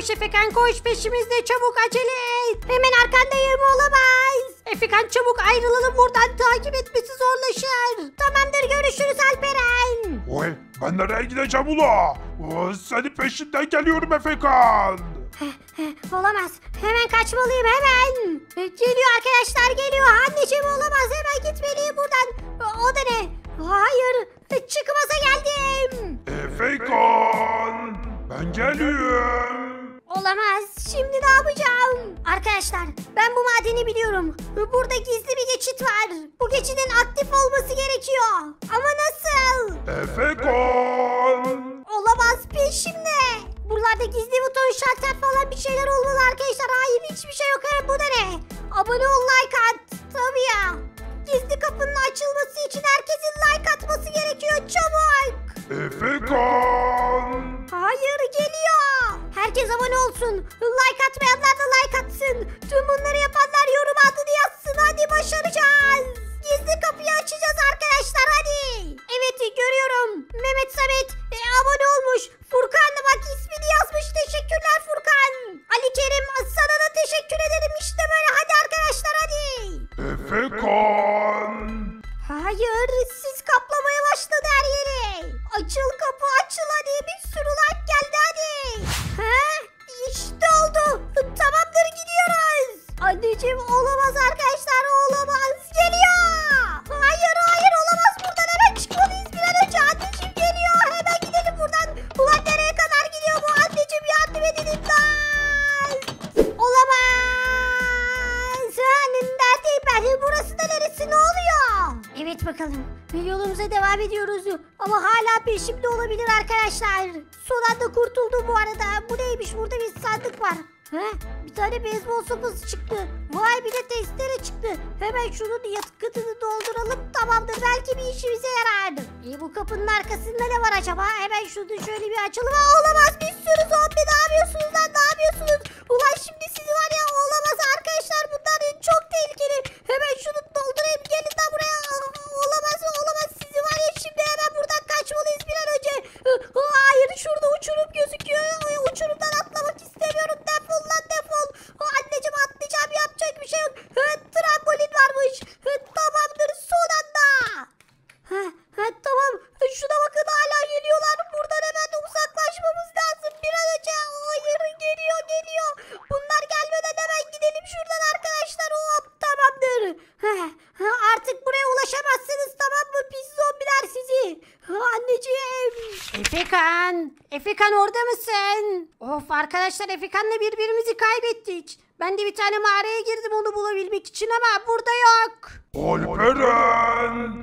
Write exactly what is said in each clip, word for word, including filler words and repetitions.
Koş Efekan koş, peşimizde, çabuk acele et. Hemen arkandayım, olamaz. Efekan çabuk ayrılalım buradan, takip etmesi zorlaşır. Tamamdır, görüşürüz Alperen. Oy, ben nereye gideceğim ula? O, senin peşinden geliyorum Efekan. Olamaz, hemen kaçmalıyım hemen. Geliyor arkadaşlar, geliyor. Anneciğim olamaz, hemen gitmeliyim buradan. O, o da ne? Hayır, çıkmaza geldim. Efekan, ben geliyorum. Olamaz. Şimdi ne yapacağım? Arkadaşlar ben bu madeni biliyorum. Burada gizli bir geçit var. Bu geçidin aktif olması gerekiyor. Ama nasıl? Efekan! Olamaz, peşimde. Buralarda gizli buton, şalter falan bir şeyler olmalı arkadaşlar. Hayır, hiçbir şey yok. Bu da ne? Abone ol, like at. Tabii ya. Gizli kapının açılması için herkesin like atması gerekiyor. Çabuk! Efekan! Hayır, geliyor. Herkes abone olsun. Like atmayanlar da like atsın. Tüm bunları yapanlar yorum adını yazsın. Hadi başaracağız. Gizli kapıyı açacağız arkadaşlar, hadi. Evet, görüyorum. Mehmet Sabit e, abone olmuş. Furkan da bak ismini yazmış. Teşekkürler Furkan. Ali Kerim, sana da teşekkür ederim. İşte böyle, hadi arkadaşlar, hadi. Efekan. Hayır, siz kaplamaya başladı her yeri. Açıl kapı, açıl hadi. Bir sürü like geldi, hadi. Ha? İşte oldu. Tamamdır, gidiyoruz. Anneciğim olamaz arkadaşlar, olamaz. Geliyor. Hayır hayır, olamaz, buradan hemen çıkmalıyız bir an önce. Anneciğim geliyor, hemen gidelim buradan. Ulan nereye kadar gidiyor bu? Anneciğim yardım edin, imdat. Olamaz. Neredeyim ben? Burası da neresi, ne oluyor? Evet bakalım, yolumuza devam ediyoruz ama hala peşimde olabilir arkadaşlar. Son anda kurtuldum bu arada. Bu neymiş, burada bir sandık var. He? Bir tane beyzbol sopası çıktı. Vay, bir de testere çıktı. Hemen şunun yakıtını dolduralım, tamamdır, belki bir işimize yarar. E, bu kapının arkasında ne var acaba? Hemen şunu şöyle bir açalım. Ha, olamaz, bir sürü zombi, ne yapıyorsunuz lan, ne yapıyorsunuz? Ulan şimdi sizi var ya, olamaz arkadaşlar, bunlar çok tehlikeli. Hemen şunu doldurayım, gelin lan buraya. Olamaz, olamaz, sizi var ya, şimdi hemen buradan kaçmalıyız bir an önce. Hayır, şurada uçurum gözüküyor. Uçurumdan atlamak istemiyorum. Defol lan, defol. Anneciğim atlayacağım, yapacak bir şey yok. Trambolin varmış. Tamamdır, son anda. Ha, ha, tamam, şuna bakın, hala geliyorlar. Buradan hemen de uzaklaşmamız lazım bir an önce. Hayır, geliyor geliyor. Bunlar gelmeden hemen gidelim şuradan arkadaşlar. Hop, tamamdır. Ha, ha, artık buraya ulaşamazsınız, tamam mı? Pis zombiler sizi. Ha, anneciğim. Efekan. Efekan, orada mısın? Of arkadaşlar, Efekan'la birbirimizi kaybettik. Ben de bir tane mağaraya girdim onu bulabilmek için ama burada yok. Alperen.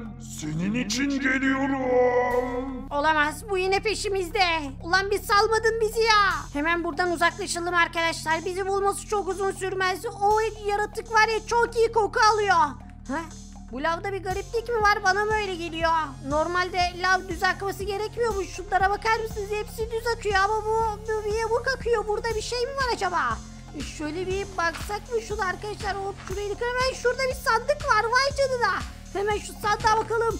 Senin için geliyorum. Olamaz, bu yine peşimizde. Ulan bir salmadın bizi ya. Hemen buradan uzaklaşalım arkadaşlar. Bizi bulması çok uzun sürmez. O yaratık var ya, çok iyi koku alıyor. Ha? Bu lavda bir gariplik mi var, bana mı öyle geliyor? Normalde lav düz akması gerekmiyormuş. Şunlara bakar mısınız, hepsi düz akıyor ama bu bir yamuk akıyor. Burada bir şey mi var acaba? Şöyle bir baksak mı şunu arkadaşlar? Hop, şurayı hemen, şurada bir sandık var, vay canına. Hemen şu sandığa bakalım.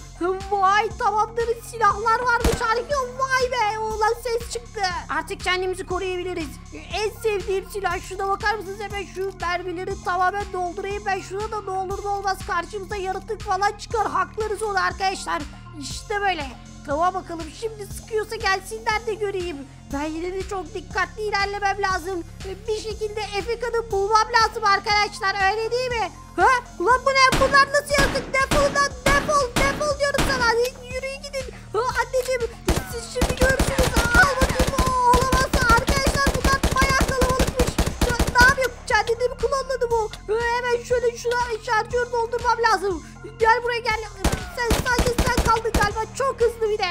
Vay, tamamdır, silahlar varmış, harika. Vay be, ulan ses çıktı. Artık kendimizi koruyabiliriz. En sevdiğim silah, şuna bakar mısınız? Hemen şu mermileri tamamen doldurayım ben. Şuna da ne olur ne olmaz karşımıza yaratık falan çıkar, haklarız onu arkadaşlar. İşte böyle. Tamam bakalım, şimdi sıkıyorsa gelsinler de göreyim. Ben yine de çok dikkatli ilerlemem lazım. Bir şekilde Efekan'ı bulmam lazım arkadaşlar, öyle değil mi? Ha? Ulan bu ne? Bunlar nasıl yaratık? Defol lan, defol, defol diyorum sana. Yürüyün gidin. Ha, anneciğim siz şimdi görürsünüz. Al bakayım, olamaz arkadaşlar, bunlar bayağı kalabalıkmış. Ne yapayım? Kendini mi klonladı bu? Hemen şöyle şuna şarjör doldurmam lazım. Gel buraya, gel. Sen sadece sen kaldın galiba, çok hızlı bir de.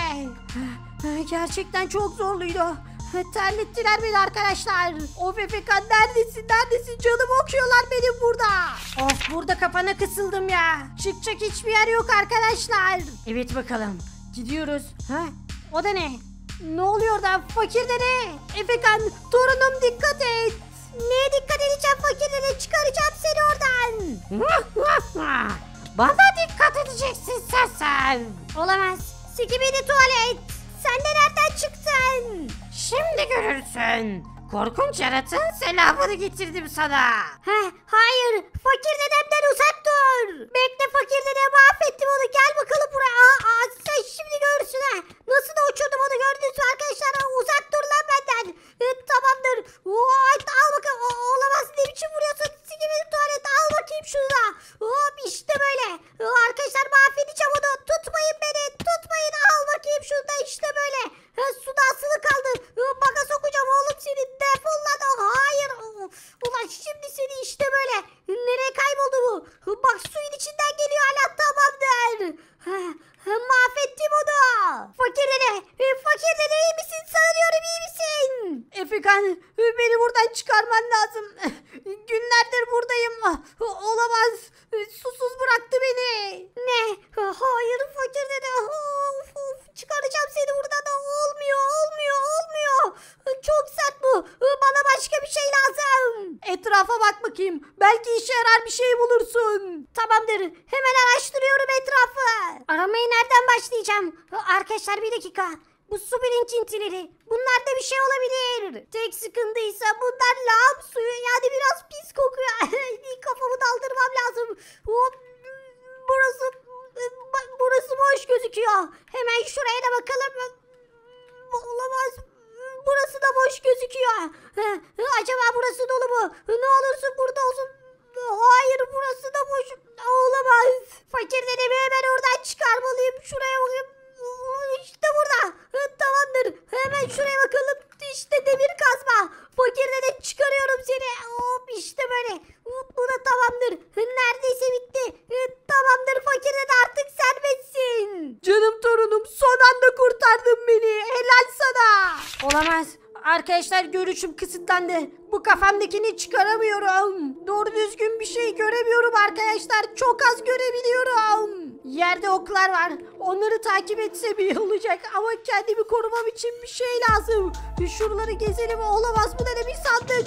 Gerçekten çok zorluydu. Terlettiler beni arkadaşlar. Of Efekan, neredesin neredesin canım, okuyorlar benim burada. Of, burada kafana kısıldım ya. Çıkacak hiçbir yer yok arkadaşlar. Evet bakalım, gidiyoruz. Ha? O da ne? Ne oluyor da? Fakir dede. Efekan torunum, dikkat et. Neye dikkat edeceğim Fakir dede? Çıkaracağım seni oradan. Bana dikkat edeceksin sen sen. Olamaz. Sikibidi tuvalet. Sen de nereden çıktın? Şimdi görürsün. Korkunç yaratığın selamını getirdim sana. Heh, hayır, fakir dedemden uzak dur. Bekle, fakir dedemi affettim onu, gel bakalım buraya. Aa, aa, sen şimdi görürsün ha. Nasıl da uçurdum onu, gördünüz mü arkadaşlar? Uzak dur lan benden. E, tamamdır. Oo, al bakalım. O, olamaz, ne biçim vuruyorsun? Sigimi tuvalet, al bakayım şunu da. Hop, işte böyle. Arkadaşlar mahvedeceğim onu. Tutmayın beni, tutmayın. Al bakayım şunu da, işte böyle. E, suda asılı kaldı. E, baka sokacağım oğlum seni. Defol lan. Hayır. Ulan şimdi seni işte böyle. Nereye kayboldu bu? Bak suyun içinden geliyor hala, tamamdır. Ha, ha, mahvettim onu. Fakir dede. Fakir dede iyi misin? Sanıyorum iyi misin? Efekan, beni buradan çıkarman lazım. Günlerdir buradayım. Olamaz. Susuz bıraktı beni. Ne? Hayır fakir dede. Of, of. Çıkaracağım seni buradan. Olmuyor. Olmuyor. Olmuyor. Çok sert bu. Bana başka bir şey lazım. Etrafa bak bakayım. Belki işe yarar bir şey bulursun. Tamamdır. Hemen araştırıyorum etrafı. Aramayı nereden başlayacağım? Arkadaşlar bir dakika. Bu su birincintileri. Bunlarda bir şey olabilir. Tek sıkıntıysa bunlar lağım suyu. Yani biraz pis kokuyor. Kafamı daldırmam lazım. Hop. Burası, burası boş gözüküyor. Hemen şuraya da bakalım. Olamaz. Burası da boş gözüküyor. Acaba burası dolu mu? Ne olursun burada olsun. Hayır, burası da boş. Olamaz. Fakir dedemi hemen oradan çıkarmalıyım. Şuraya bakayım. İşte burada. Tamamdır. Hemen şuraya bakalım. İşte demir kazma. Fakir dede çıkarıyorum seni. Hop, işte böyle. Bu da tamamdır. Neredeyse bitti. Tamamdır fakir dede, artık serbestsin. Canım torunum, son anda kurtardın beni. Helal sana. Olamaz. Arkadaşlar görüşüm kısıtlandı. Bu kafamdakini çıkaramıyorum. Doğru düzgün bir şey göremiyorum arkadaşlar. Çok az görebiliyorum. Yerde oklar var. Onları takip etsem iyi olacak. Ama kendimi korumam için bir şey lazım. Şuraları gezelim. Olamaz, bu ne bir sandık.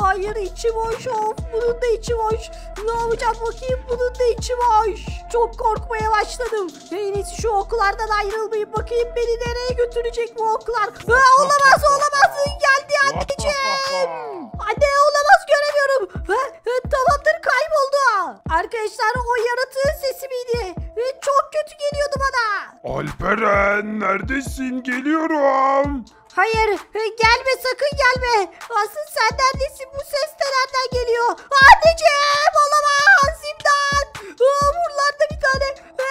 Hayır, içi boş. Of, bunun da içi boş. Ne yapacağım bakayım, bunun da içi boş. Çok korkmaya başladım. En iyisi şu oklardan ayrılmayayım. Bakayım beni nereye götürecek bu oklar. Ha, olamaz olamaz. Geldi anneciğim. Anne, olamaz, göremiyorum. Ha, ha, tamamdır, kayboldu. Arkadaşlar o yaratığın sesi miydi? E, çok kötü geliyordu bana. Alperen neredesin? Geliyorum. Hayır, e, gelme, sakın gelme. Asıl sen neredesin? Bu ses de nereden geliyor? Anneciğim, olamaz, imdat. Aa, buralarda bir tane e,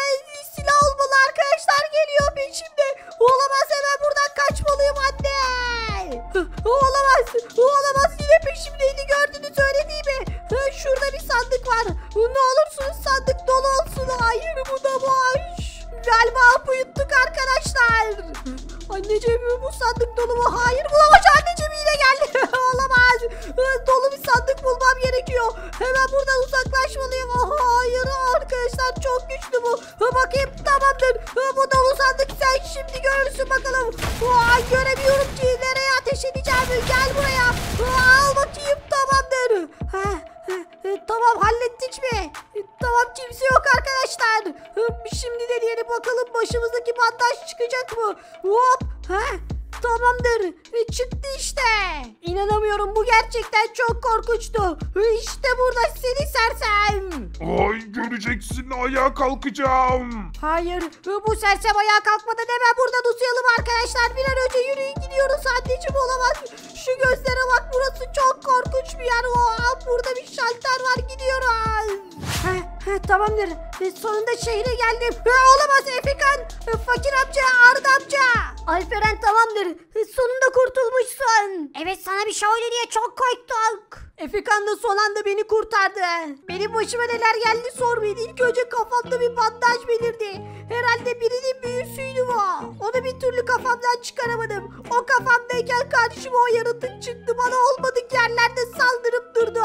silah olmalı arkadaşlar, geliyor peşimde. Olamaz, hemen buradan kaçmalıyım anne. Olamaz, olamaz, yine peşimdeydi, gördünüz öyle değil mi? Şurada bir sandık var. Ne olursunuz sandık dolu olsun. Hayır, bu da boş. Galiba uyuttuk arkadaşlar. Anneciğim, bu sandık dolu mu? Hayır, bulamaz, anneciğim yine geldi. Olamaz. Dolu bir sandık bulmam gerekiyor. Hemen buradan uzaklaşmalıyım. Hayır arkadaşlar, çok güçlü bu. Bakayım, tamamdır. Bu dolu sandık, sen şimdi görürsün bakalım. Aa, göremiyorum ki nereye ateş edeceğimi. Gel buraya. Al bakayım, tamamdır. Heh. Tamam, hallettik mi? Tamam, kimse yok arkadaşlar. Şimdi de diyelim bakalım, başımızdaki bandaj çıkacak mı? Hop. Heh. Tamamdır. Çıktı işte. İnanamıyorum, bu gerçekten çok korkunçtu. İşte burada seni sersem. Ay, göreceksin, ayağa kalkacağım. Hayır, bu sersem ayağa kalkmadan hemen buradan uzayalım arkadaşlar. Bir an önce yürüyün, gidiyoruz. Anneciğim, olamaz. Şu gözlere bak, burası çok korkunç bir yer. Oha, burada bir şalter var, gidiyoruz. Heh, heh, tamamdır. Sonunda şehre geldim. He, olamaz Efekan. Fakir amca, Arda amca. Alperen, tamamdır. Sonunda kurtulmuşsun. Evet, sana bir şey oluyor diye çok korktuk. Efekan da son anda beni kurtardı. Benim başıma neler geldi sormayın. İlk önce kafamda bir bandaj belirdi. Herhalde birinin büyüsüydü bu. Onu bir türlü kafamdan çıkaramadım. O kafamdayken karşıma o yaratık çıktı. Bana olmadık yerlerde saldırıp durdu.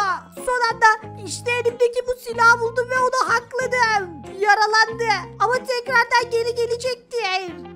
Son anda işte elimdeki bu silahı buldum ve onu hakladım. Yaralandı. Ama tekrardan geri gelecekti.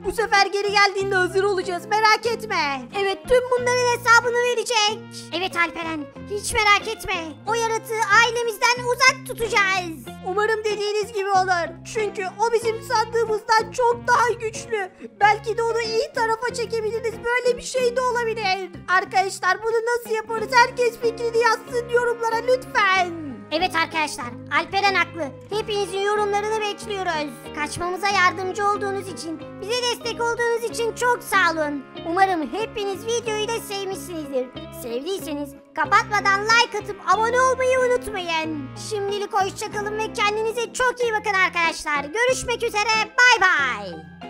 Bu sefer geri geldiğinde hazır olacağız, merak etme. Evet, tüm bunların hesabını verecek. Evet Alperen, hiç merak etme. O yaratığı ailemizden uzak tutacağız. Umarım dediğiniz gibi olur. Çünkü o bizim sandığımızdan çok daha güçlü. Belki de onu iyi tarafa çekebiliriz. Böyle bir şey de olabilir. Arkadaşlar, bunu nasıl yaparız? Herkes fikrini yazsın yorumlara lütfen. Evet arkadaşlar, Alperen haklı. Hepinizin yorumlarını bekliyoruz. Kaçmamıza yardımcı olduğunuz için, bize destek olduğunuz için çok sağ olun. Umarım hepiniz videoyu da sevmişsinizdir. Sevdiyseniz kapatmadan like atıp abone olmayı unutmayın. Şimdilik hoşçakalın ve kendinize çok iyi bakın arkadaşlar. Görüşmek üzere, bay bay.